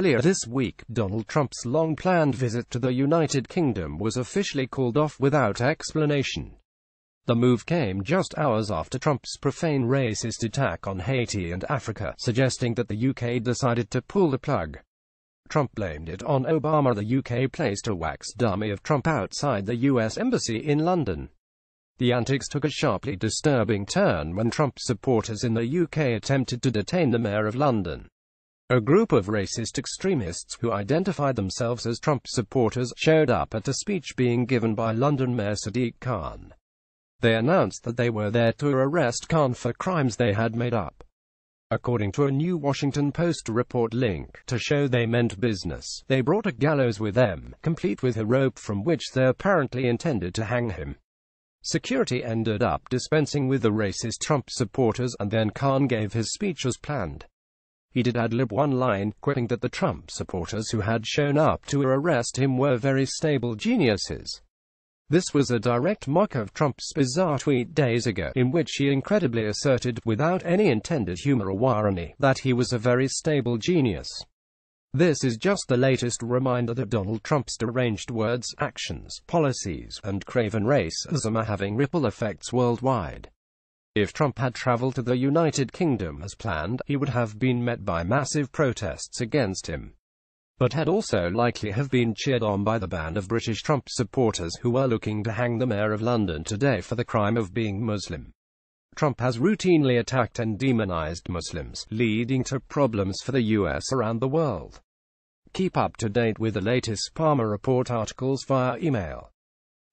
Earlier this week, Donald Trump's long-planned visit to the United Kingdom was officially called off without explanation. The move came just hours after Trump's profane racist attack on Haiti and Africa, suggesting that the UK decided to pull the plug. Trump blamed it on Obama. The UK placed a wax dummy of Trump outside the US embassy in London. The antics took a sharply disturbing turn when Trump supporters in the UK attempted to detain the mayor of London. A group of racist extremists, who identified themselves as Trump supporters, showed up at a speech being given by London Mayor Sadiq Khan. They announced that they were there to arrest Khan for crimes they had made up. According to a new Washington Post report link, to show they meant business, they brought a gallows with them, complete with a rope from which they apparently intended to hang him. Security ended up dispensing with the racist Trump supporters, and then Khan gave his speech as planned. He did ad-lib one line, quipping that the Trump supporters who had shown up to arrest him were very stable geniuses. This was a direct mock of Trump's bizarre tweet days ago, in which he incredibly asserted, without any intended humor or irony, that he was a very stable genius. This is just the latest reminder that Donald Trump's deranged words, actions, policies, and craven racism are having ripple effects worldwide. If Trump had traveled to the United Kingdom as planned, he would have been met by massive protests against him, but had also likely have been cheered on by the band of British Trump supporters who were looking to hang the mayor of London today for the crime of being Muslim. Trump has routinely attacked and demonized Muslims, leading to problems for the US around the world. Keep up to date with the latest Palmer Report articles via email.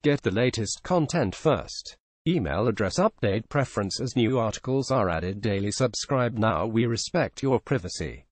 Get the latest content first. Email address update preference as new articles are added daily. Subscribe now. We respect your privacy.